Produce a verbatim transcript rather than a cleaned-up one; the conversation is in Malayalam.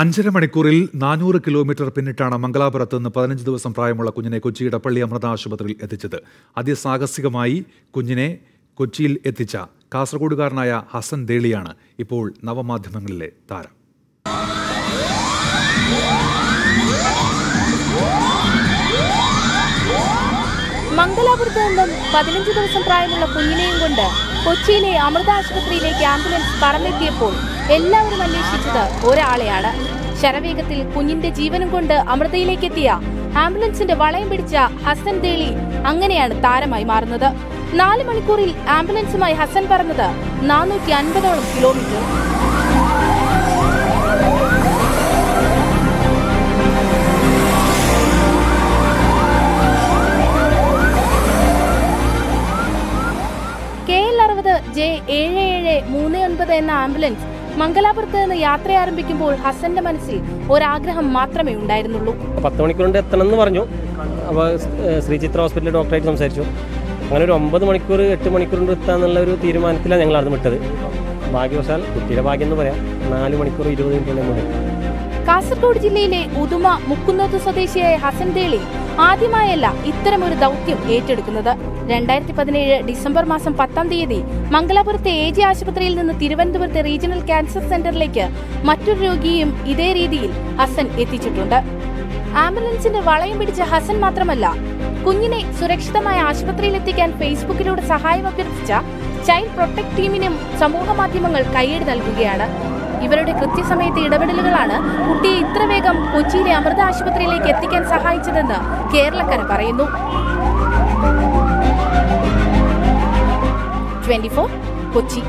അഞ്ചര മണിക്കൂറിൽ നാനൂറ് കിലോമീറ്റർ പിന്നിട്ടാണ് മംഗലാപുരത്ത് നിന്ന് പതിനഞ്ച് ദിവസം പ്രായമുള്ള കുഞ്ഞിനെ കൊച്ചി ഇടപ്പള്ളി അമൃത ആശുപത്രിയിൽ എത്തിച്ചത്. അതിസാഹസികമായി കുഞ്ഞിനെ കൊച്ചിയിൽ എത്തിച്ച കാസർഗോഡുകാരനായ ഹസ്സൻ ദേളിയാണ് ഇപ്പോൾ നവമാധ്യമങ്ങളിലെ താരം. മംഗലാപുരത്ത് നിന്നും പതിനഞ്ച് ദിവസം പ്രായമുള്ള കുഞ്ഞിനെയും കൊണ്ട് കൊച്ചിയിലെ അമൃത ആശുപത്രിയിലേക്ക് ആംബുലൻസ് പറന്നെത്തിയപ്പോൾ എല്ലാവരും അന്വേഷിച്ചത് ഒരാളെയാണ്. ശരവേഗത്തിൽ കുഞ്ഞിന്റെ ജീവനും കൊണ്ട് അമൃതയിലേക്ക് എത്തിയ ആംബുലൻസിന്റെ വളയം പിടിച്ച ഹസ്സൻ ദേളി അങ്ങനെയാണ് താരമായി മാറുന്നത്. നാല് മണിക്കൂറിൽ ആംബുലൻസുമായി ഹസ്സൻ പറഞ്ഞത് നാനൂറ്റി അൻപതോളം കിലോമീറ്റർ. കെ എൽ അറുപത് ജെ ഏഴ് ഏഴ് മൂന്ന് ഒൻപത് എന്ന ആംബുലൻസ് മംഗലാപുരത്ത് നിന്ന് യാത്ര ആരംഭിക്കുമ്പോൾ ഹസ്സന്റെ മനസ്സിൽ ഒരാഗ്രഹം മാത്രമേ ഉണ്ടായിരുന്നുള്ളൂ. പത്ത് മണിക്കൂറിന്റെ എത്തണം എന്ന് പറഞ്ഞു. അപ്പോൾ ശ്രീചിത്ര ഹോസ്പിറ്റലിൽ ഡോക്ടറായിട്ട് സംസാരിച്ചു. അങ്ങനെ ഒരു ഒമ്പത് മണിക്കൂർ എട്ട് മണിക്കൂറിൻ്റെ എത്താന്നുള്ള ഒരു തീരുമാനത്തിലാണ് ഞങ്ങൾ അന്ന് വിട്ടത്. ഭാഗ്യവശാൽ കുട്ടിയുടെ ഭാഗ്യം എന്ന് പറയാം, നാല് മണിക്കൂർ ഇരുപത് മിനിറ്റ്. കാസർഗോഡ് ജില്ലയിലെ ഉദുമ മുക്കുന്നോത്ത് സ്വദേശിയായ ഹസ്സൻ ദേളി ആദ്യമായല്ല ഇത്തരമൊരു ദൗത്യം ഏറ്റെടുക്കുന്നത്. രണ്ടായിരത്തി പതിനേഴ് ഡിസംബർ മാസം പത്താം തീയതി മംഗലാപുരത്തെ എ ജെ ആശുപത്രിയിൽ നിന്ന് തിരുവനന്തപുരത്തെ റീജിയണൽ ക്യാൻസർ സെന്ററിലേക്ക് മറ്റൊരു രോഗിയെയും ഇതേ രീതിയിൽ ഹസ്സൻ എത്തിച്ചിട്ടുണ്ട്. ആംബുലൻസിന്റെ വളയം പിടിച്ച ഹസ്സൻ മാത്രമല്ല, കുഞ്ഞിനെ സുരക്ഷിതമായ ആശുപത്രിയിൽ എത്തിക്കാൻ ഫേസ്ബുക്കിലൂടെ സഹായം അഭ്യർത്ഥിച്ച ചൈൽഡ് പ്രൊട്ടക്ട് ടീമിനും സമൂഹ മാധ്യമങ്ങൾ കയ്യടി നൽകുകയാണ്. ഇവരുടെ കൃത്യസമയത്തെ ഇടപെടലുകളാണ് കുട്ടിയെ ഇത്ര വേഗം കൊച്ചിയിലെ അമൃത ആശുപത്രിയിലേക്ക് എത്തിക്കാൻ സഹായിച്ചതെന്ന് കേരളക്കര പറയുന്നു. Twenty four Kochi.